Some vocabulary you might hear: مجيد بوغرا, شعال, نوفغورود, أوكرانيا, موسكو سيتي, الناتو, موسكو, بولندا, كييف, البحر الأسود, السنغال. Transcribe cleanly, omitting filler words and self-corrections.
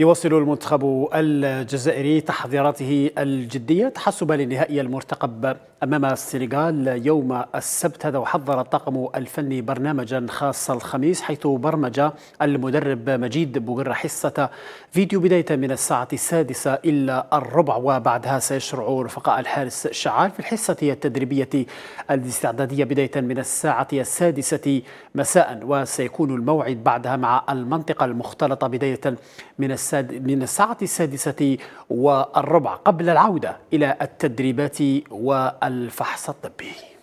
يواصل المنتخب الجزائري تحضيراته الجدية تحسبا للنهائي المرتقب أمام السنغال يوم السبت. هذا وحضر الطاقم الفني برنامجا خاصا الخميس، حيث برمج المدرب مجيد بوغرا حصة فيديو بداية من الساعة 6:45، وبعدها سيشرع رفقاء الحارس شعال في الحصة التدريبية الاستعدادية بداية من الساعة 6:00 مساء، وسيكون الموعد بعدها مع المنطقة المختلطة بداية من الساعة 6:15، قبل العودة إلى التدريبات والفحص الطبي.